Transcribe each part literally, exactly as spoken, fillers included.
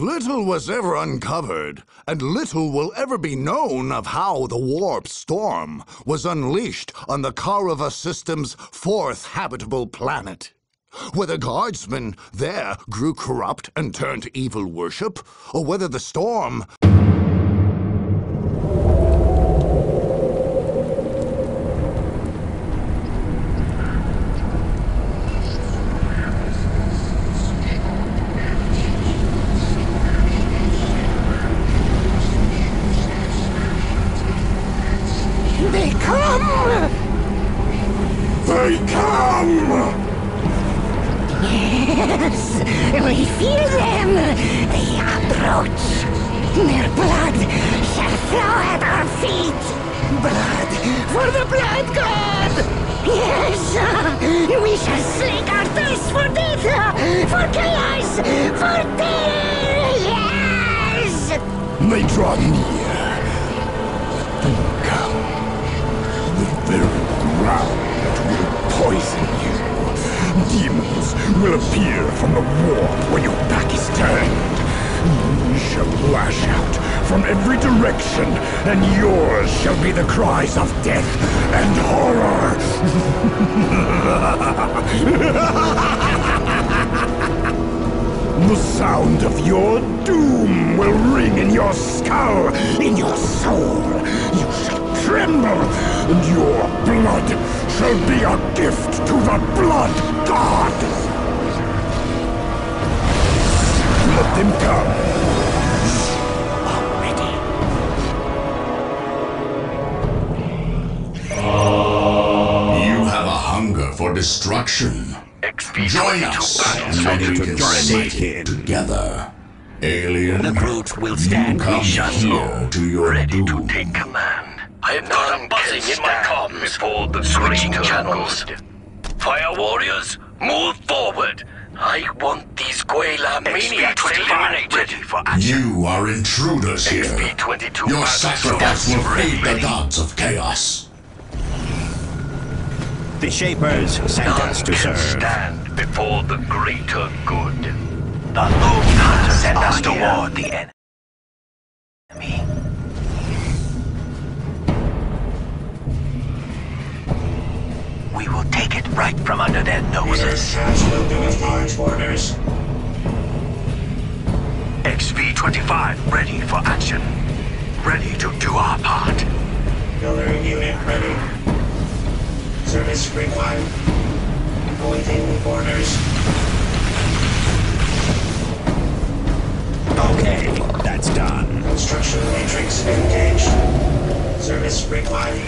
Little was ever uncovered, and little will ever be known of how the warp storm was unleashed on the Karava system's fourth habitable planet. Whether guardsmen there grew corrupt and turned to evil worship, or whether the storm... The Shapers sent None us to serve. Stand before the greater good. The Lord sent us toward the enemy. We will take it right from under their noses. X P twenty-five ready for action. Ready to do our part. Building unit ready. Service required. Awaiting orders. Okay, that's done. Construction matrix engaged. Service required.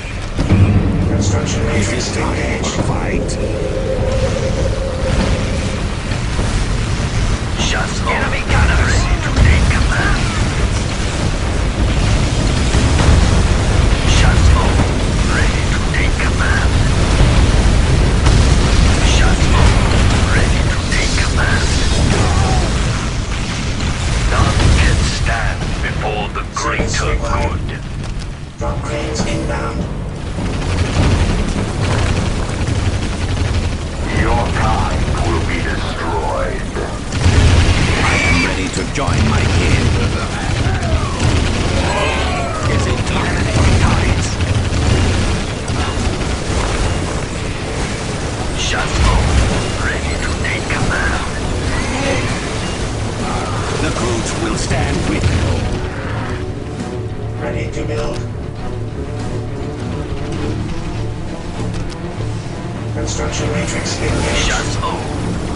Construction matrix engaged. Fight. Just enemy gunner ready to take command. Just ready to take command. For the greater good. Drop cranes inbound. Your kind will be destroyed. I am ready to join my kin. Is it time for tides? Shasmo, ready to take command. The crew will stand with you. Ready to build. Construction matrix engaged. Shuttle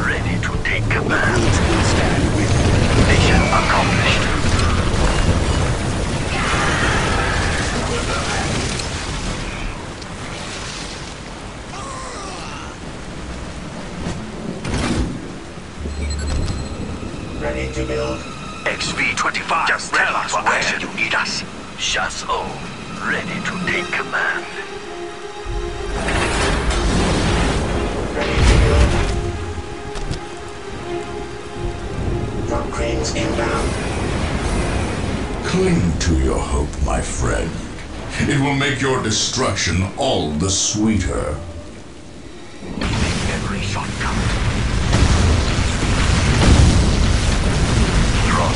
ready to take command. We'll stand with mission accomplished. Ready to build. X P twenty-five. Just tell us where you need us. Chasso, ready to take command. Ready to build. Drop cranes inbound. Cling to your hope, my friend. It will make your destruction all the sweeter. Make every shot count. Draw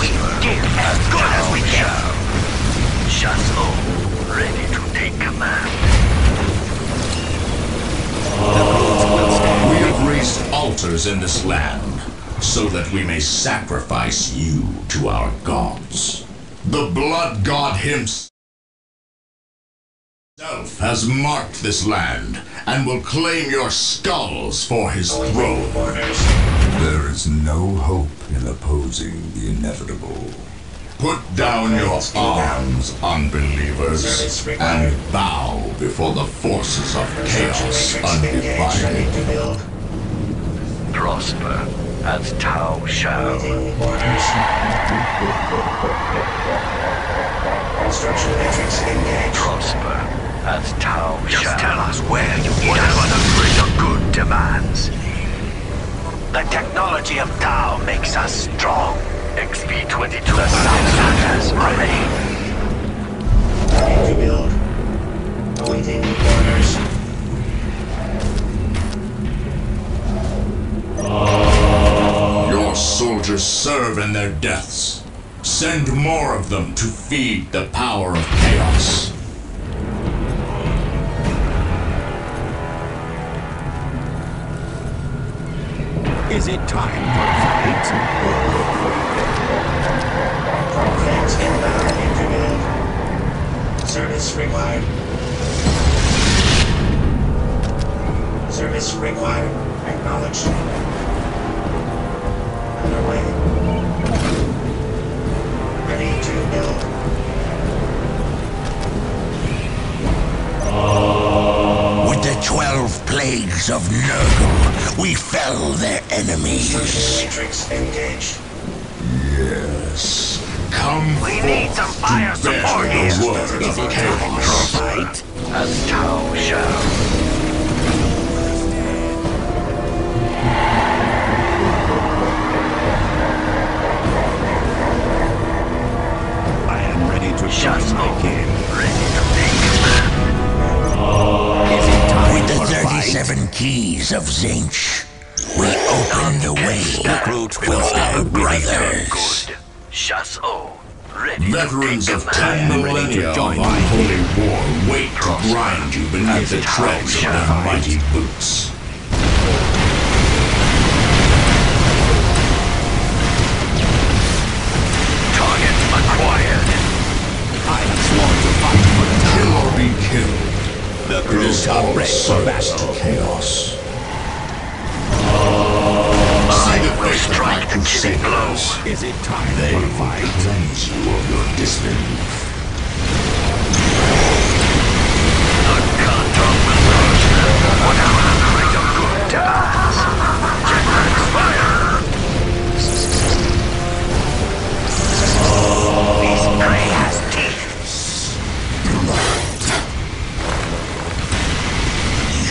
waters in this land, so that we may sacrifice you to our gods. The blood god himself has marked this land, and will claim your skulls for his throne. There is no hope in opposing the inevitable. Put down your arms, unbelievers, and bow before the forces of chaos undivided. Prosper, as Tao shall. Construction matrix engaged. Prosper, as Tao shall. Just tell us where you need us. Whatever the greater good demands. The technology of Tao makes us strong. X P twenty-two. The Soundlanders remain. Ready to build. Awaiting orders. Your soldiers serve in their deaths. Send more of them to feed the power of chaos. Is it time for fight? Conflicts inbound intermittent. Service required. Service required. Acknowledged. Underway. Ready to build. Uh... With the twelve plagues of Nurgle, we fell their enemies. Social matrix engaged. Yes. Come we need some fire support here. Is it time for fight? As Tao shall. I am ready to shut again. Ready to make oh. Is it time With for the thirty-seven fight? Keys of Tzeentch, we open the way for our brothers. Veterans of ten millennia of unholy war wait to grind you beneath the tread of their mighty boots. Target acquired. I have sworn to fight for the kill or be killed. The crews are ready for battle. Chaos. They strike the killing blow. Is it time they for a fight? They cleanse you of your disbelief. The Khantom will rush them. Whatever the greater good demands. Generates fire. This prey has teeth.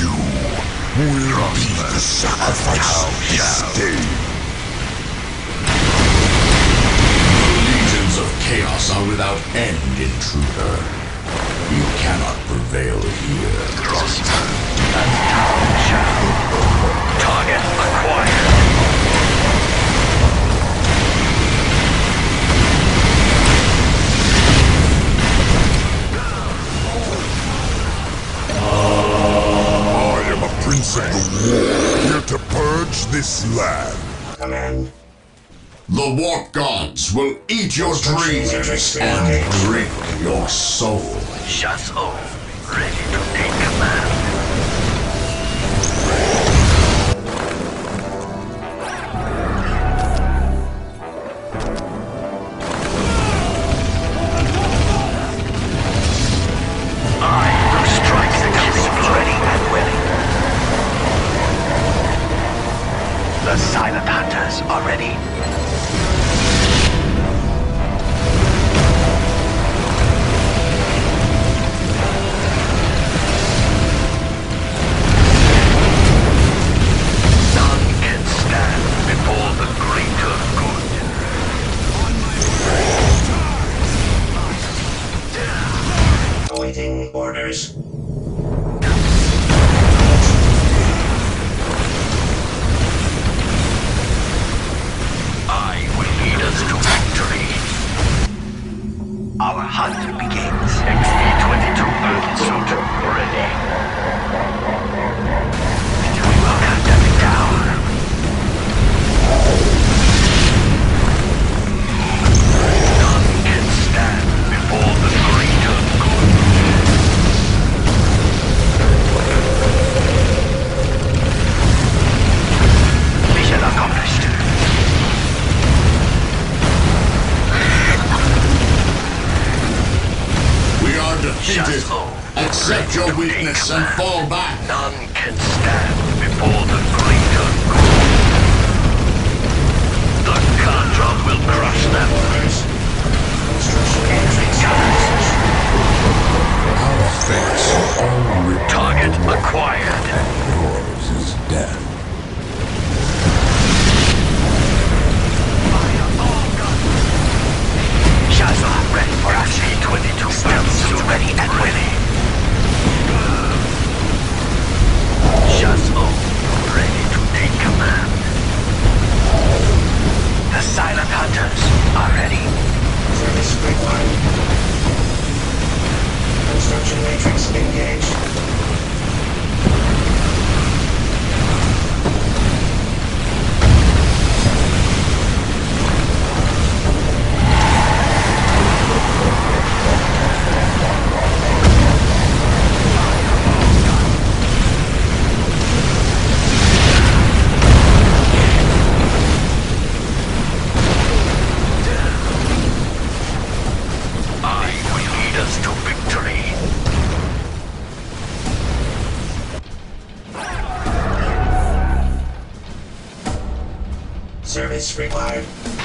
You will be the sacrifice this day. Chaos are without end, intruder. You cannot prevail here. Trust and down shall. Target acquired. I am a prince of the war, here to purge this land. Command. The warp gods will eat your dreams and drink your soul. Shazo, ready to take command. I will strike the killing blow. Ready and willing. The silent hunters are ready. Orders. I will be accept your weakness and fall back. None can stand before the greater good. The Khandra will crush them. Our fates are only target acquired. Yours is death. Shazza, ready for us. C twenty-two battle ready and ready. Shazza, ready to take command. The silent hunters are ready. Straight line. Construction matrix engaged. Service required. Ready.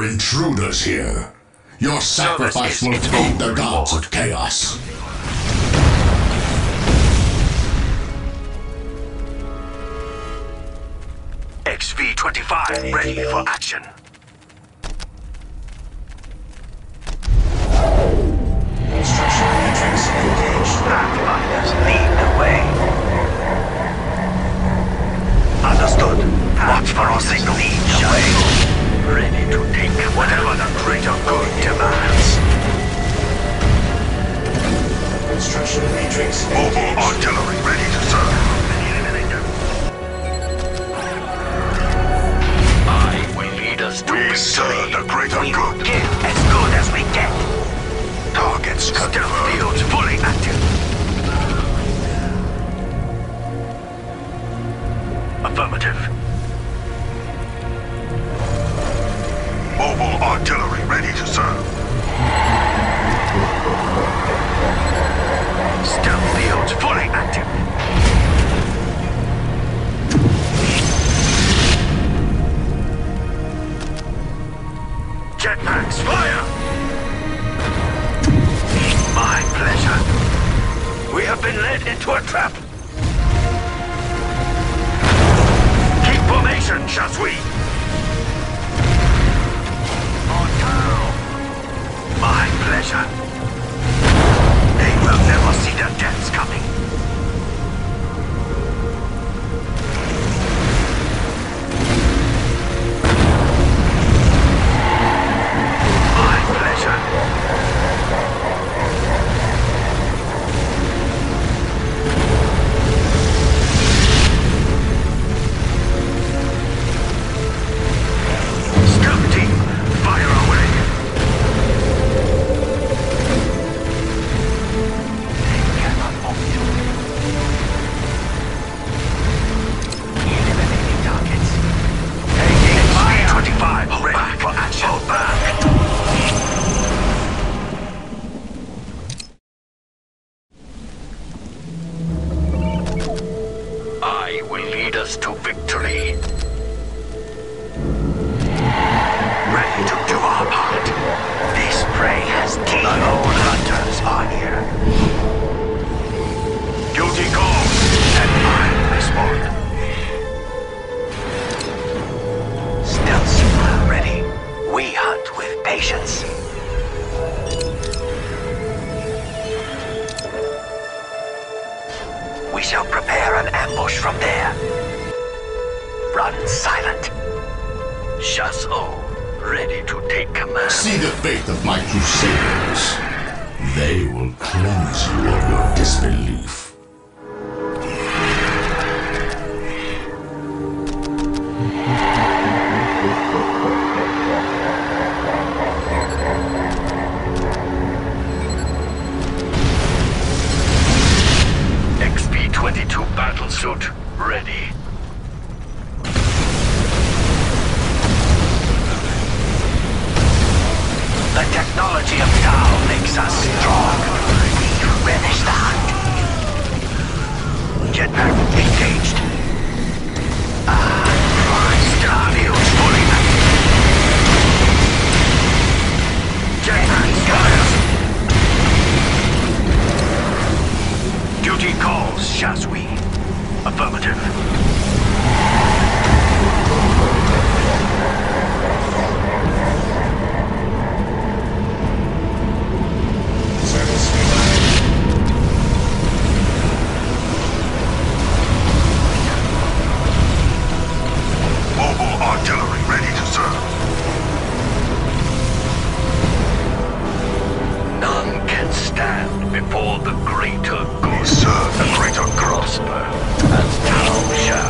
Intruders here. Your sacrifice will feed the gods of chaos. X V twenty-five ready for action. Structural entrance engaged. Pathfinders lead the way. Understood. Watch for our signal. Lead the way. Ready to take whatever the greater good demands. Construction matrix. Mobile artillery ready to serve. I will lead us to victory. We serve the greater we good. Give as good as we get. Targets confirmed. Stealth fields fully active. Affirmative. Mobile artillery ready to serve. Stealth fields fully active. Jetpacks fire! My pleasure. We have been led into a trap. Keep formation, shall we? My pleasure. They will never see their deaths coming. My pleasure. Scout team, fire away. They cannot move you. lead us to victory. Ready to do our part. This prey has game. The lone hunters are here. Duty calls, and mine respond. Stealth signal ready. We hunt with patience. We shall prepare an ambush from there. Run silent. Chasseur, ready to take command. See the fate of my crusaders. They will cleanse you of your disbelief. Suit ready. The technology of Tao makes us strong. We relish the hunt. Jetpack engaged. Ah, Tristadio fully active. Jetpack fires. Duty calls, Shazwi. Affirmative. Mobile artillery ready to serve. None can stand before the greater good. Serve the greater good. Prosper. As Tao shall.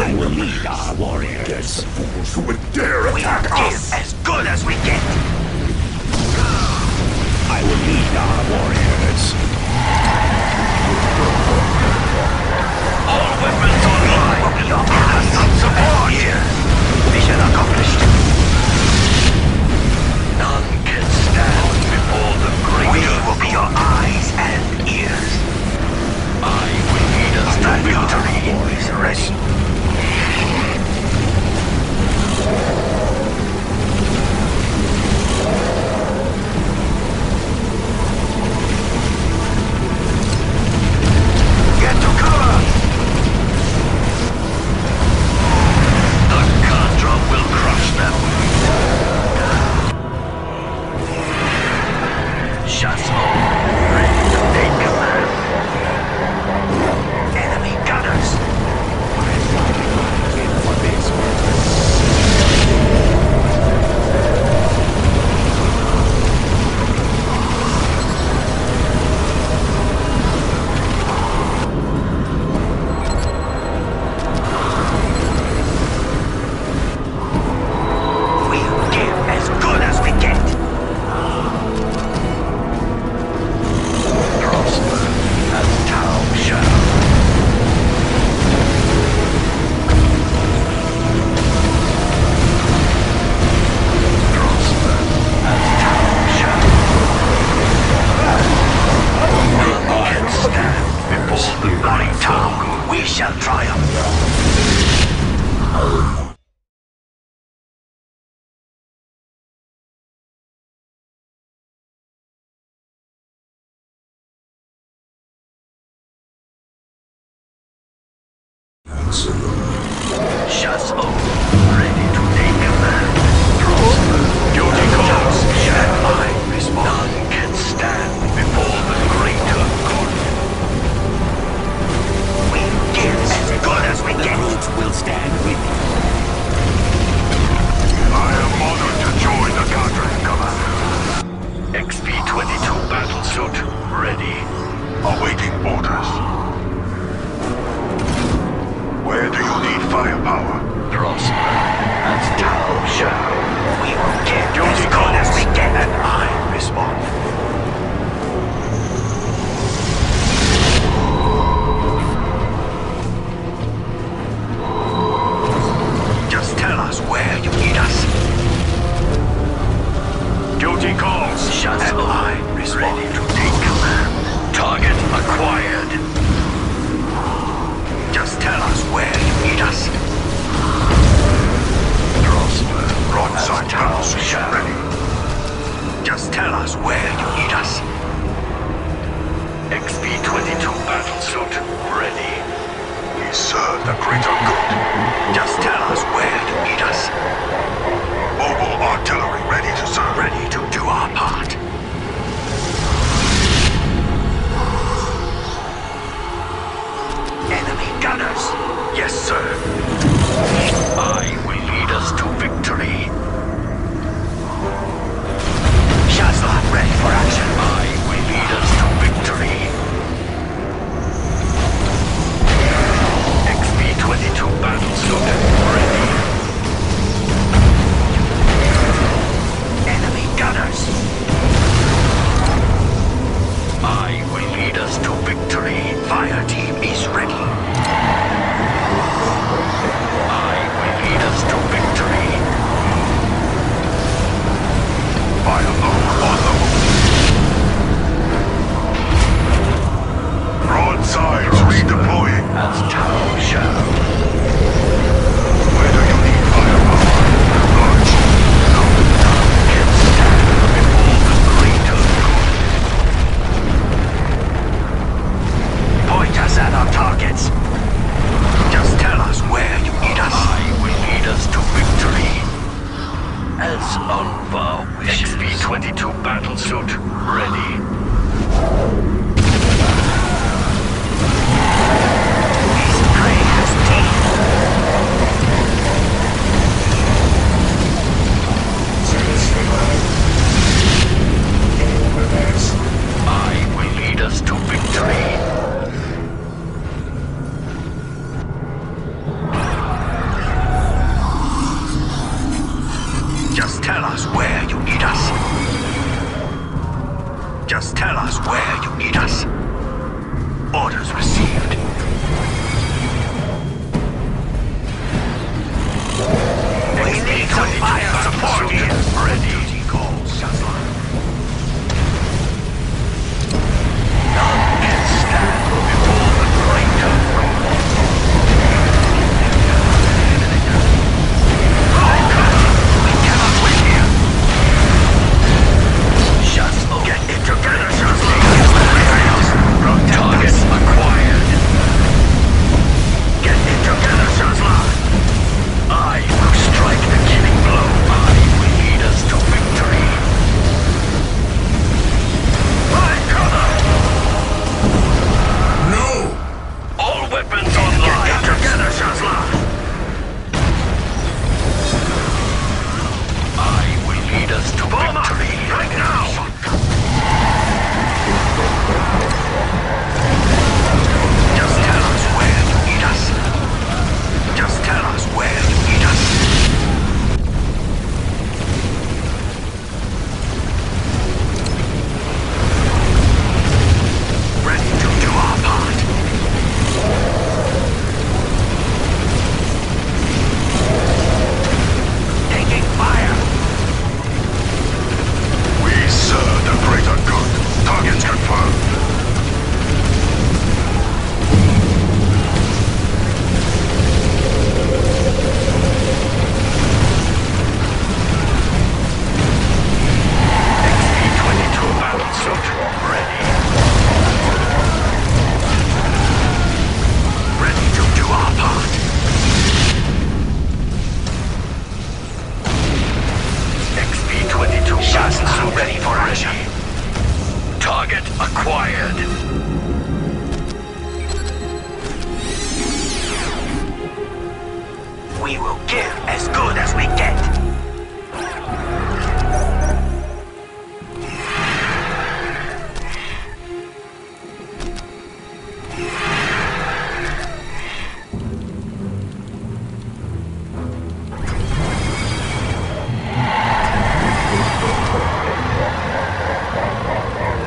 I will lead our warriors against the fools who would dare attack us. As good as we get. I will lead our warriors. All weapons online. Your orders of support here. Mission accomplished. None can stand before the great. We will be your eyes and ears. I will lead us to victory. Is ready. Get to cover! The Chandra will crush them. Shasmo, ready to take command. Enemy gunners. Acquired. Just tell us where you need us. Tell us where you need us. Orders received. We need some fire support here. Ready. Duty calls, Shazam.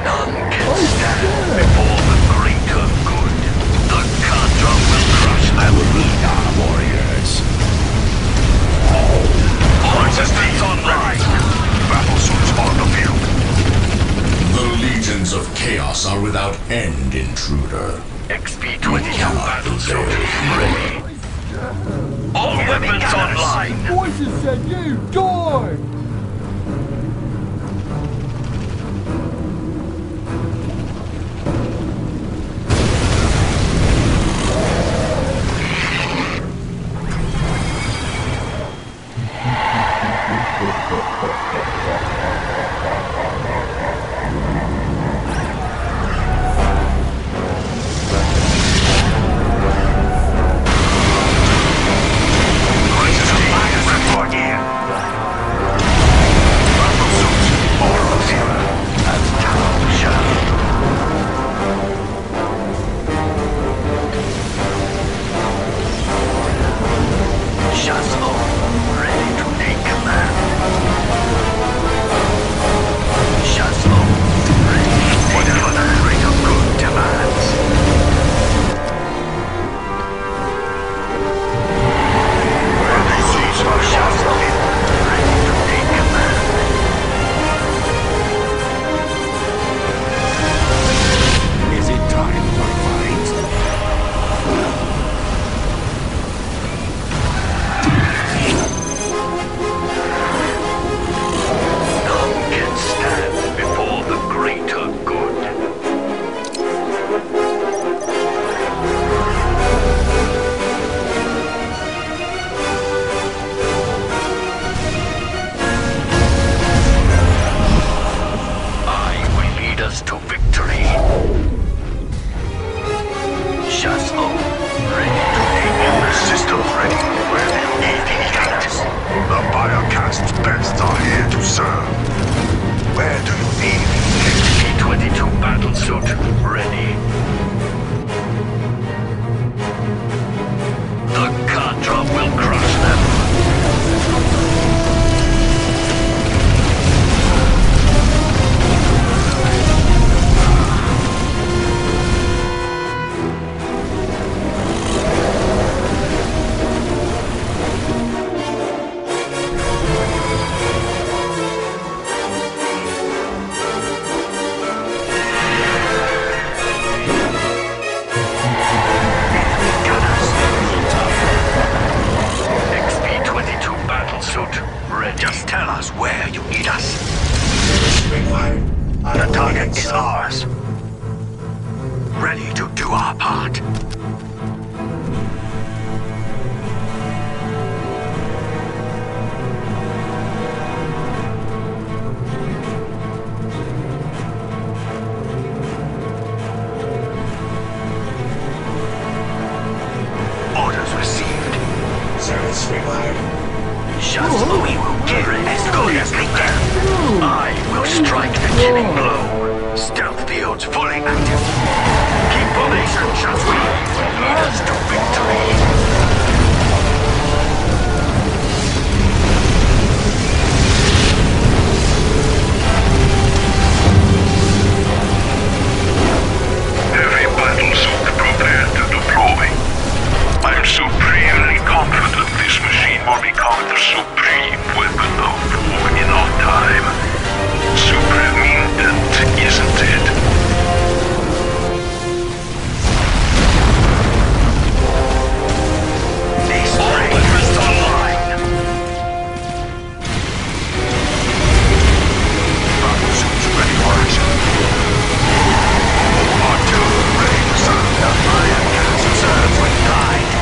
None can stand before the great of Tell us where you need us. The target is ours. Ready to do our part. Just we will give as good as we can. I will strike the killing blow. Stealth fields fully active. Keep formation, Shapers. Lead us to victory. Every battle suit prepared to deploy. I am supremely confident this machine will become the supreme weapon of war in our time. Superminent, isn't it? This ring is the line! Battle suits ready for action. Our two rings and the iron cans serve with guide.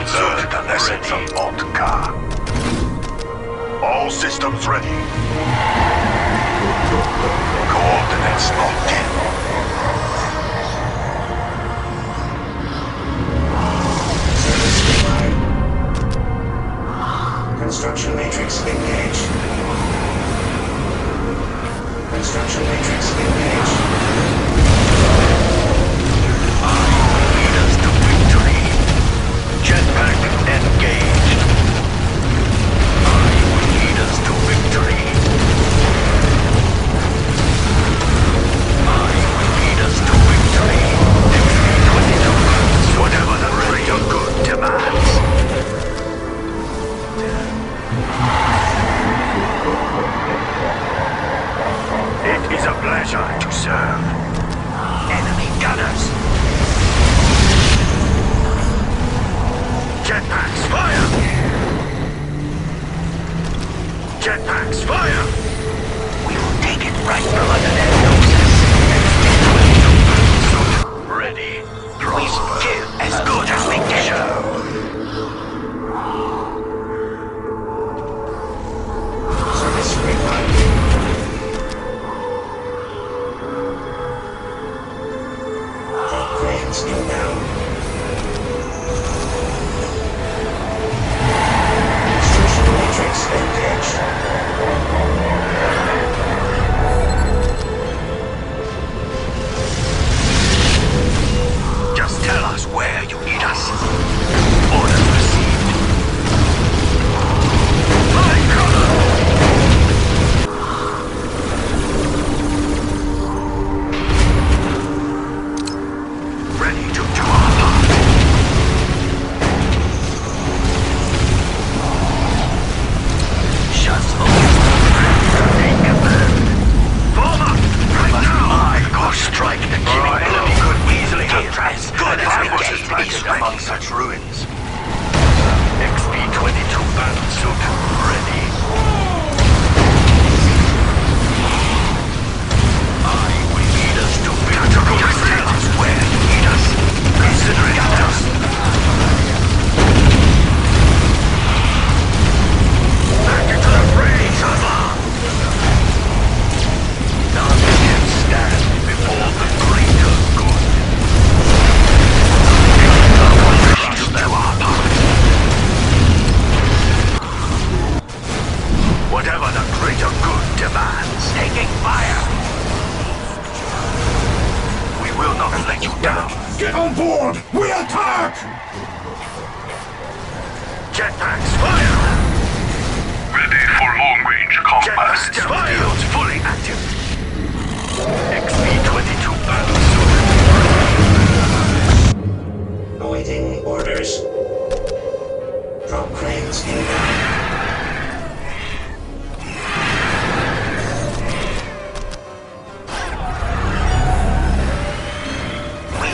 Inserted the lesson from Montcalm. All systems ready. Coordinates locked in. Construction matrix engaged. Construction matrix engaged. I will lead us to victory. Jetpack engaged. I will lead us to victory. I will lead us to victory. Every twenty-two, whatever the rate of good demands. It is a pleasure to serve. Enemy gunners. Jetpacks fire! Jetpacks fire! We will take it right from under their noses. Ready. We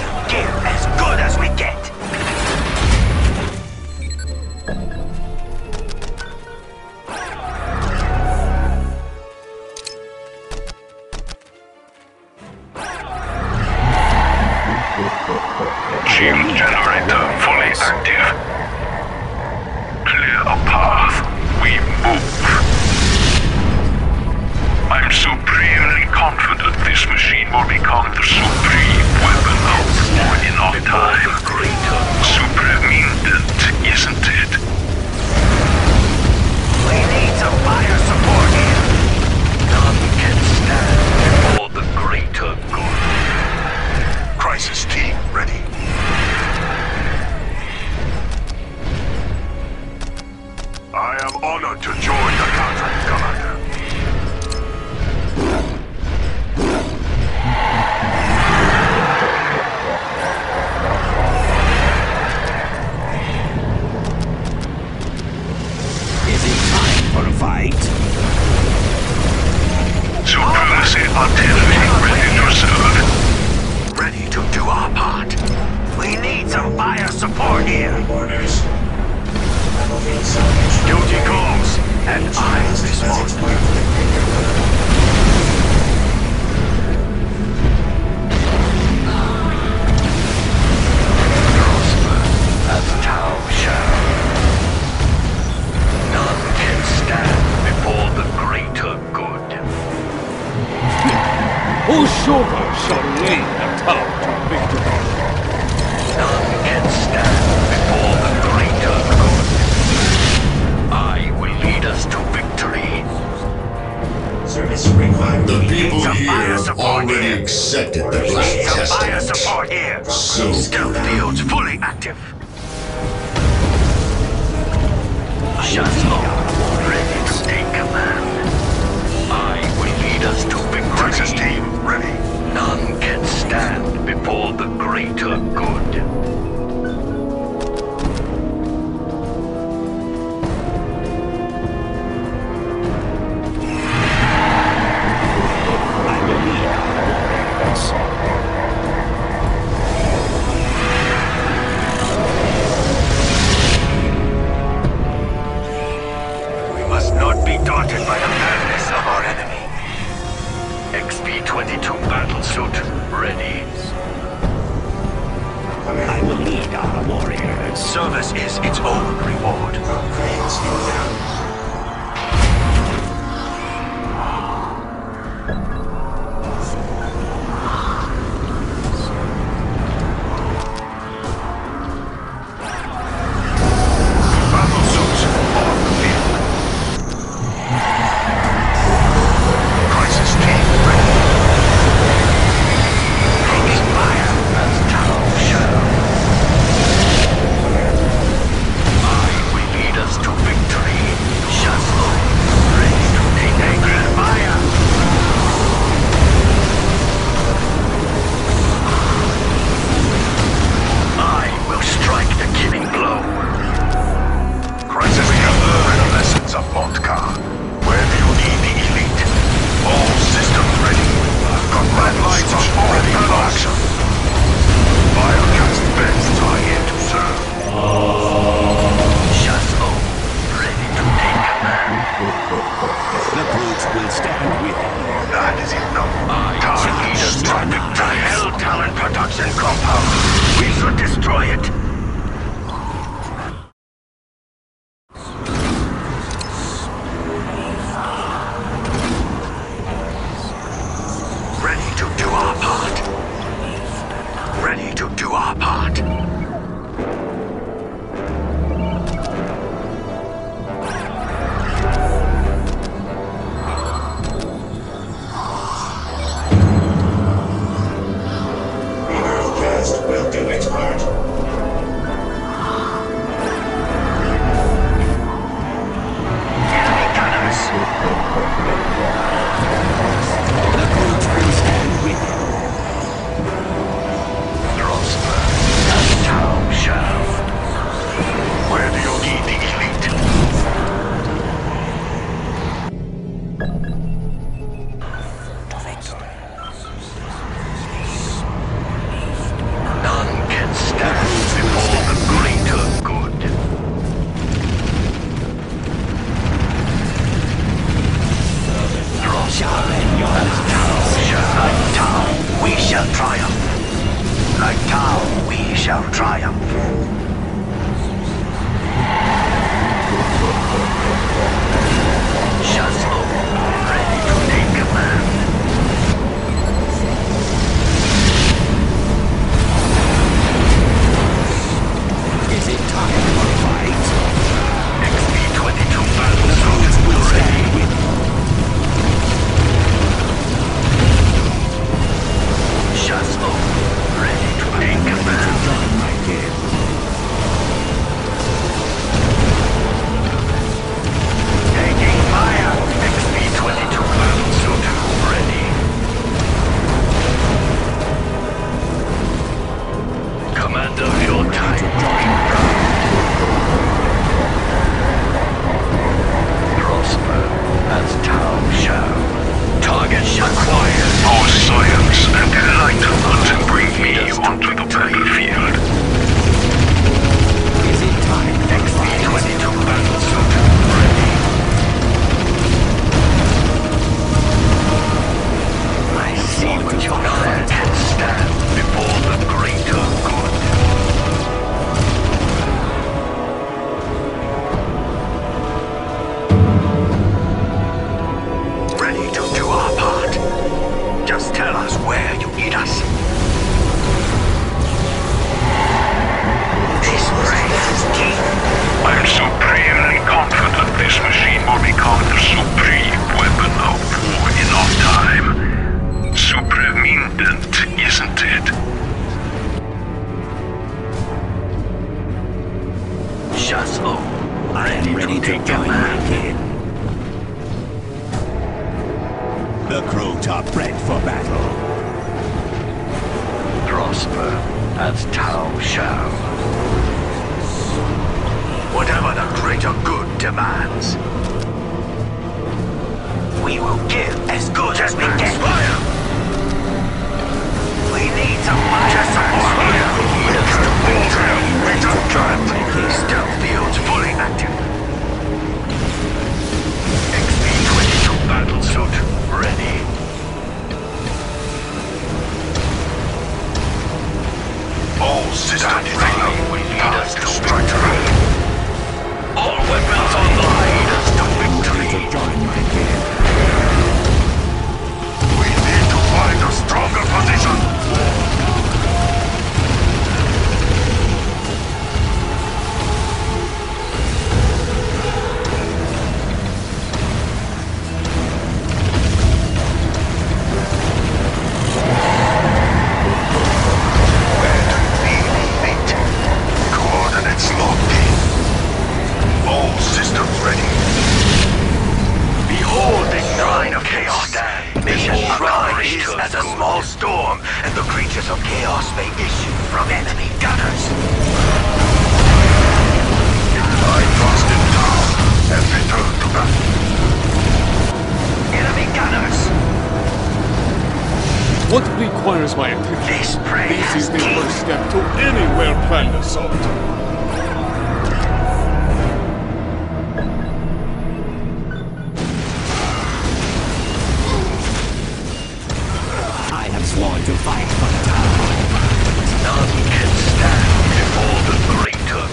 will kill as good as we can. And silver shall we atone to victory. None can stand before the greater good. I will lead us to victory. Service required. The people here already accepted the Black Testament. So stealth fields fully active. Shut up. Ready to take command. I will lead us to victory. Crisis team, ready. None can stand before the greater good. I will lead our warriors. Daunted by the madness of our enemy. X P twenty-two battlesuit ready. I will lead our warriors. Service is its own reward. Victory! us home. I am ready to join my kin. The crew are bred for battle. Prosper as Tao shall. Whatever the greater good demands, we will give as good as we get. We need some more. Stealth fields fully active. X P twenty-two battlesuit ready. All systems ready. We lead us to victory. All weapons online. Lead us to victory. We need to find a stronger position. Stand before the greater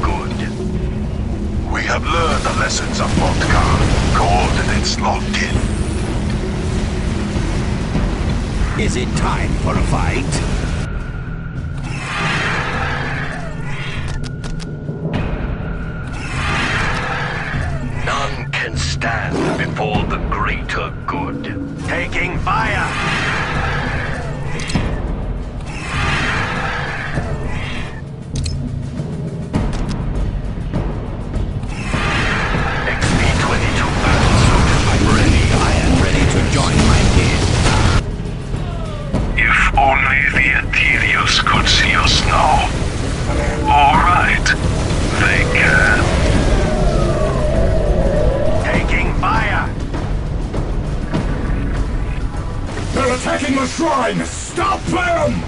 good. Taking fire! Only the Aetherius could see us now. All right, they can. Taking fire! They're attacking the shrine! Stop them!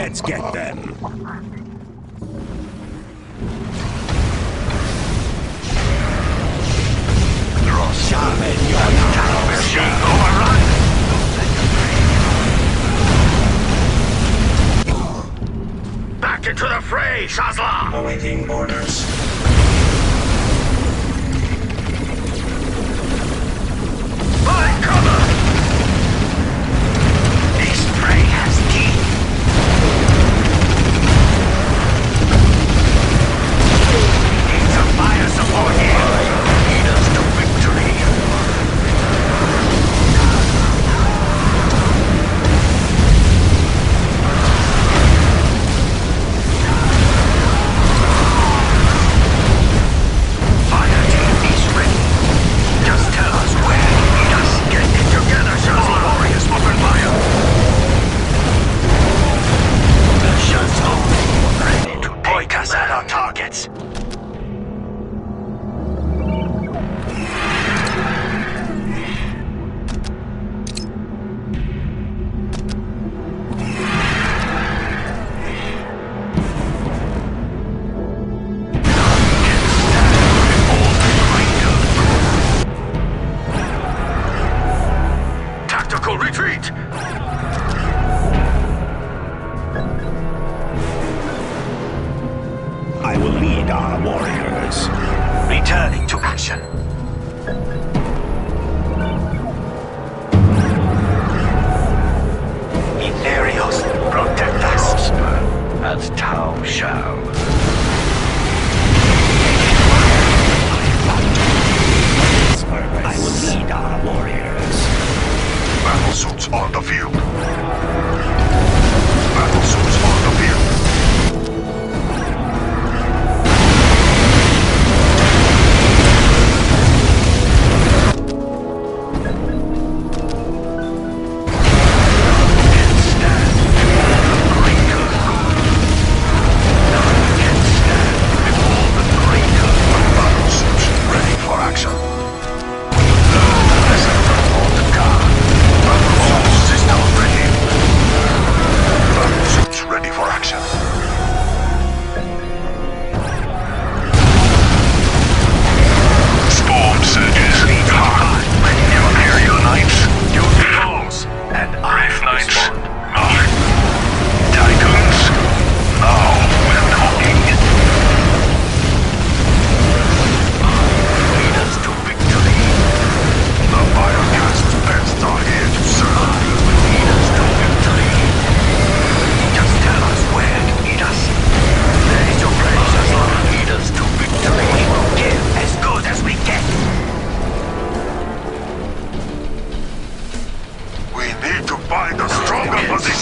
Let's get them. Back into the fray, Shazla! Awaiting orders. By cover! This fray has teeth!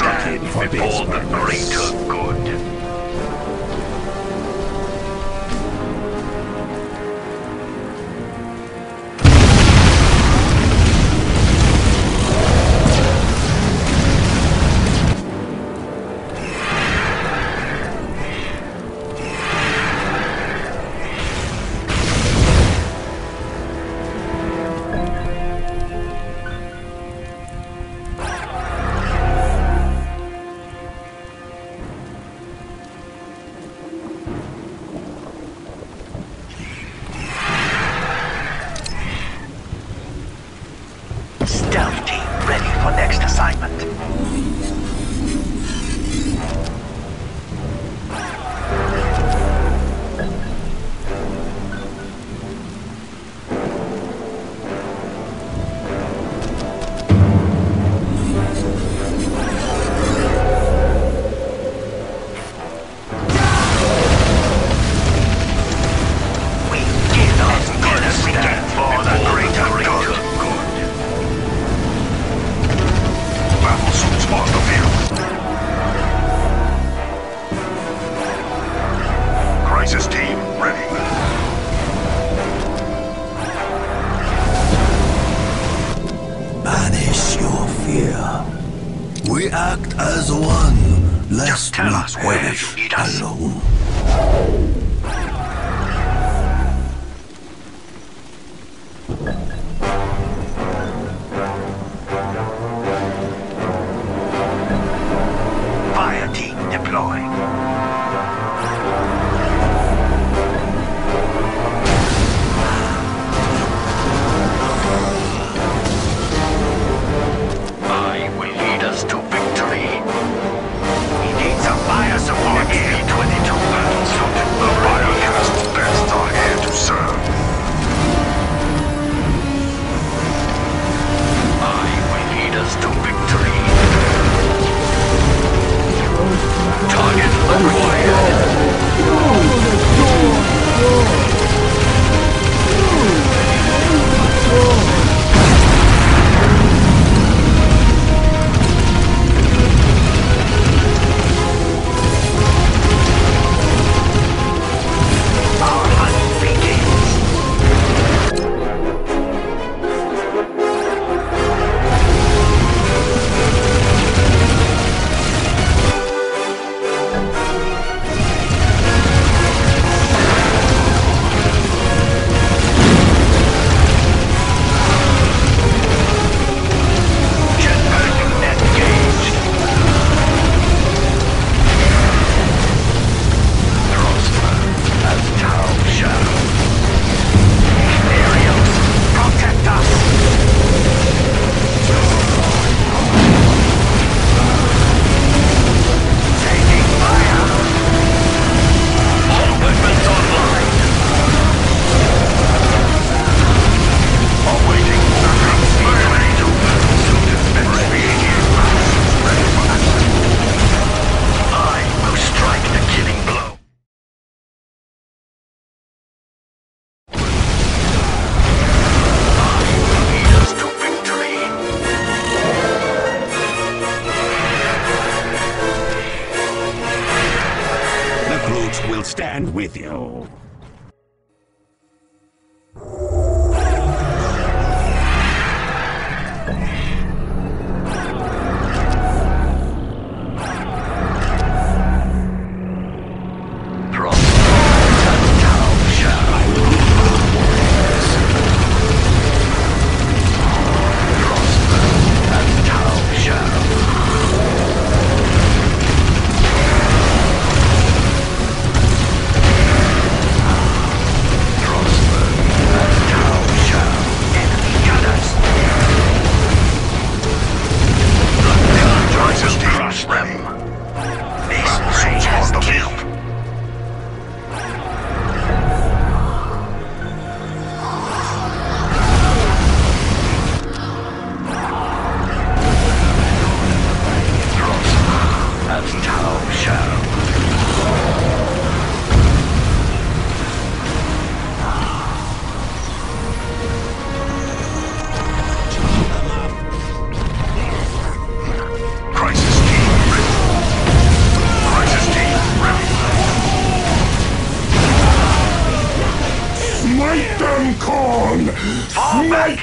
stand before the greater good.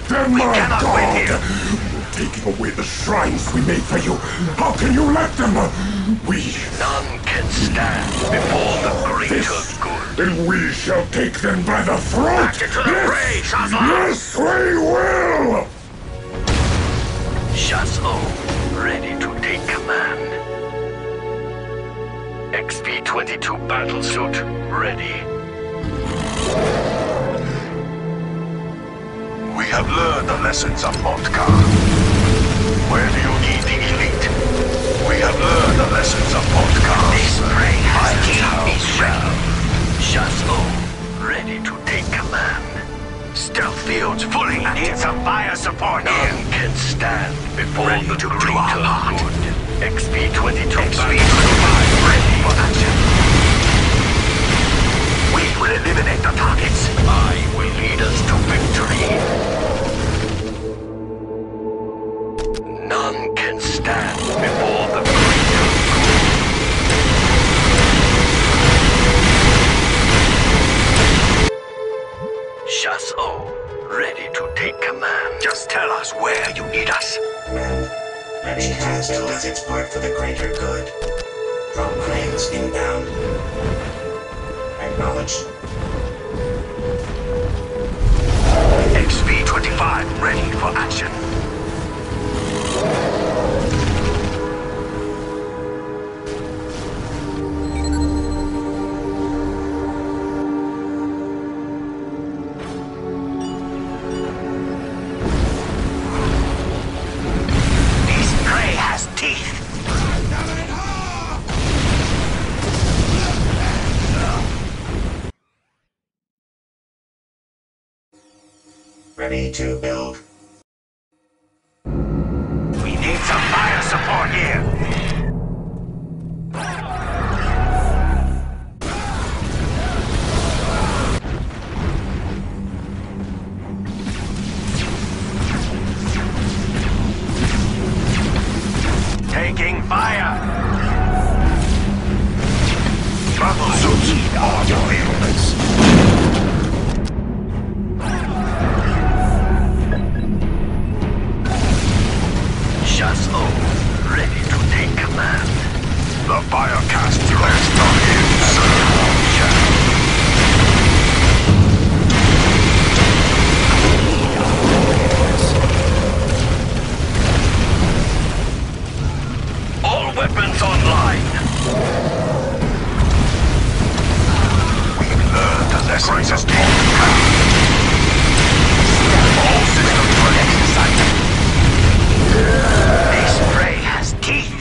Then we my cannot God. win here! You're taking away the shrines we made for you! How can you let them? We... None can stand before the greater good. And we shall take them by the throat! Back into the yes. fray, Shazlo! Yes, we will! Shazlo, ready to take command. X P twenty-two battlesuit, ready. We have learned the lessons of Montcalm. Where do you need the elite? We have learned the lessons of Montcalm. This prey has killed me shell. Shazlo, ready to take command. Stealth fields fully active. Need some fire support. None here. can stand before ready the to greater good. X P twenty-two X P twenty-five ready for action. We will eliminate the targets. I will lead us to victory. None can stand before the greater good. Shazlo, ready to take command. Just tell us where you need us. Man, Rennie has to let its part for the greater good. Programs inbound. Acknowledged. X P twenty-five ready for action. Ready to build. We need some fire support here. Taking fire. Trouble to heed all your ailments. Shazlo, ready to take command. The fire cast rest on him, sir. All weapons online. We've learned the lessons of Montcalm. All systems are exercised. This prey has teeth!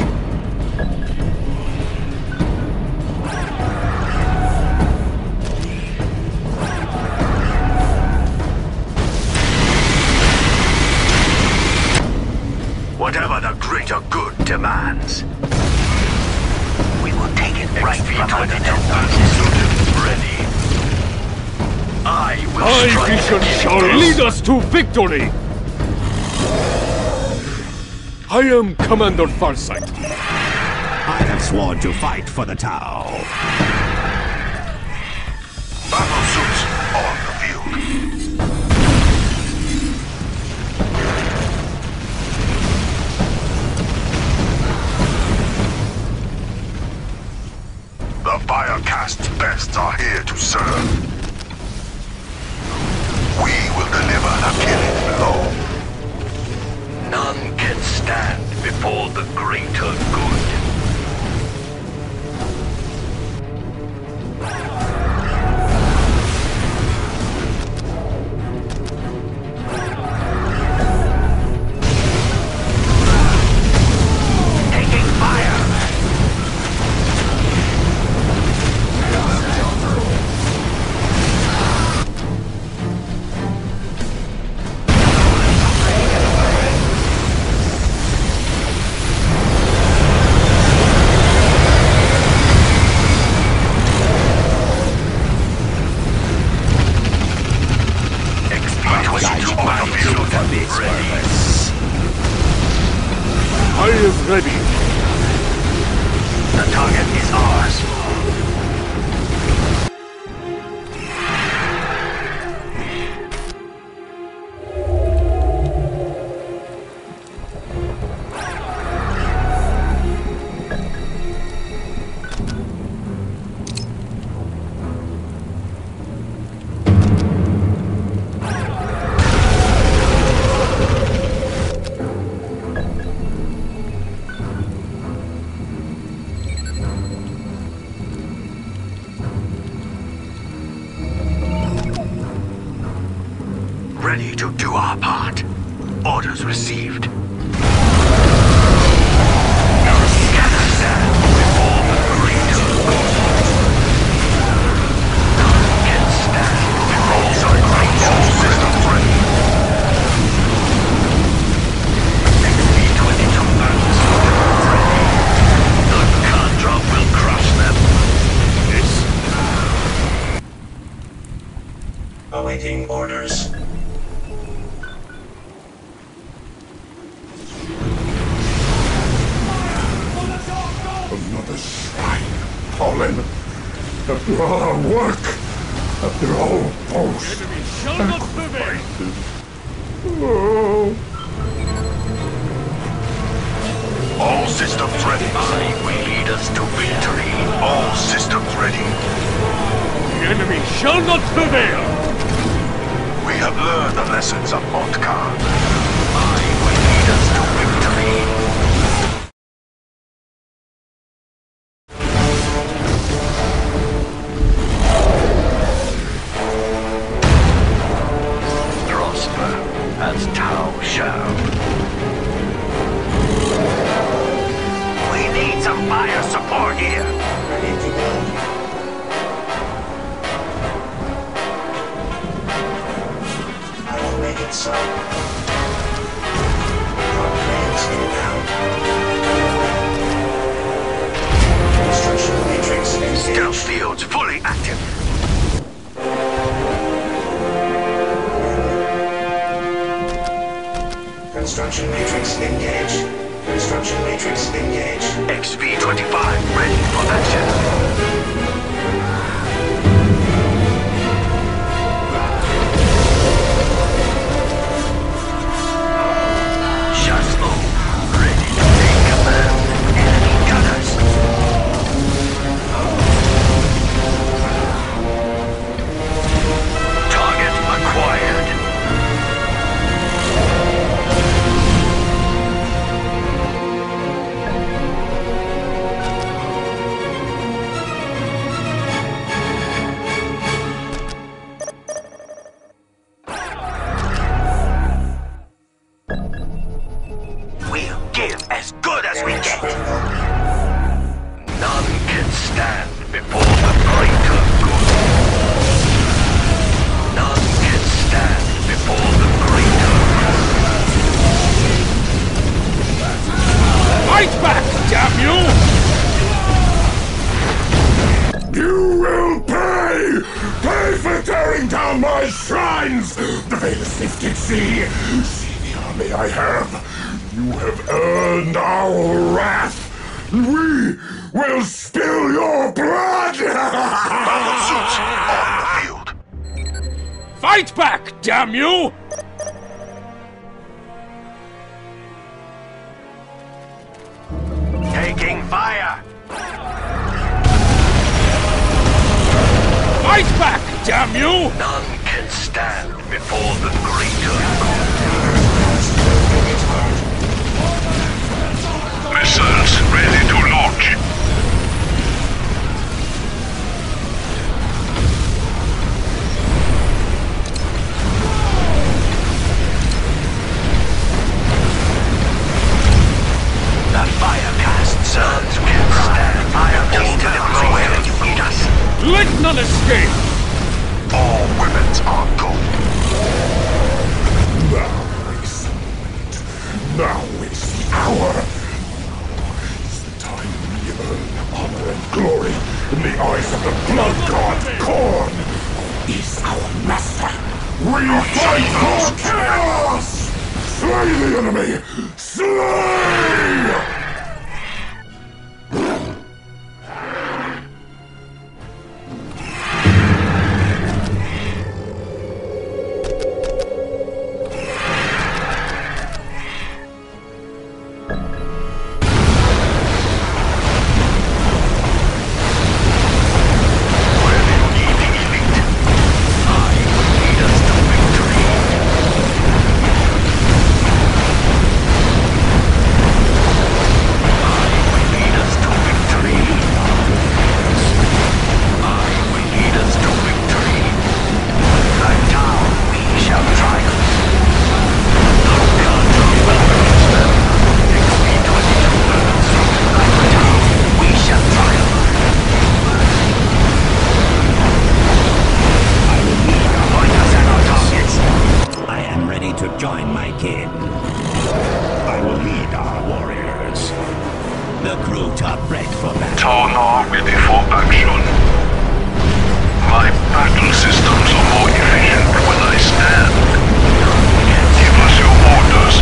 Whatever the greater good demands, we will take it right from under their noses. Ready. I will My vision shall lead us to victory! I am Commander Farsight. I have sworn to fight for the Tau. Battle suits on the field. The Firecast's best are here to serve. We will deliver a killing blow. None can stand before the greater good. Taking fire! Orders received. Awaiting orders. Another shrine, Colin. After all our work, after all posts, sacrifices. Oh. All systems ready. I will lead us to victory. All systems ready. The enemy shall not prevail. We have learned the lessons of Montcalm. I will lead us to victory. Prosper as Tao shall. We need some fire support here. Ready to go. So, our plans inbound. Construction matrix engaged. Stealth fields fully active. Construction matrix engaged. Construction matrix engaged. X P twenty-five ready for action. brute are bred for battle. Torn are ready for action. My battle systems are more efficient when I stand. Give us your orders,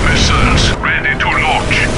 Commander. Missiles ready to launch.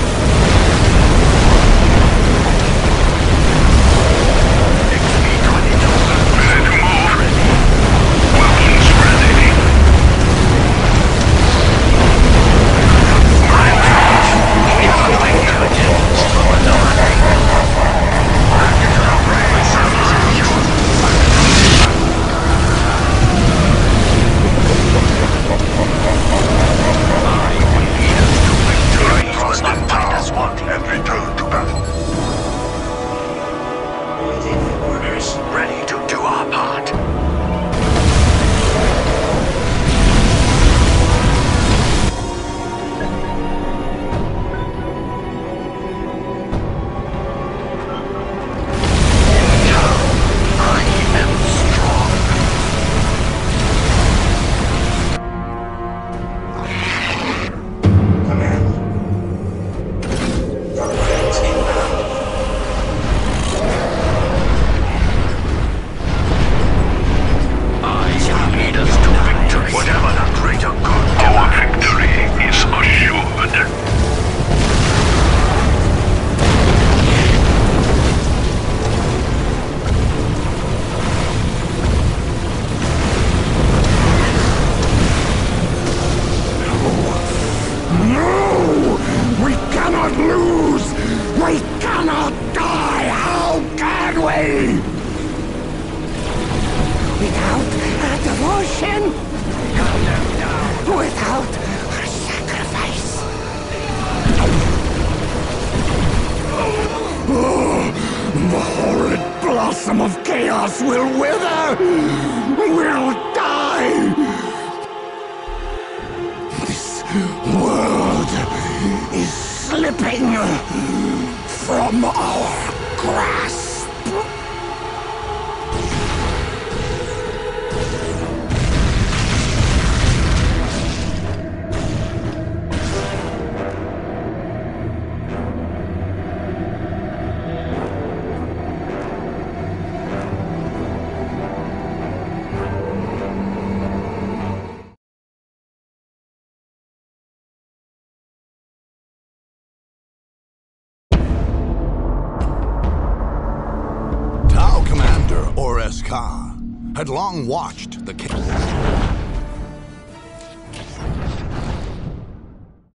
Had long watched the king.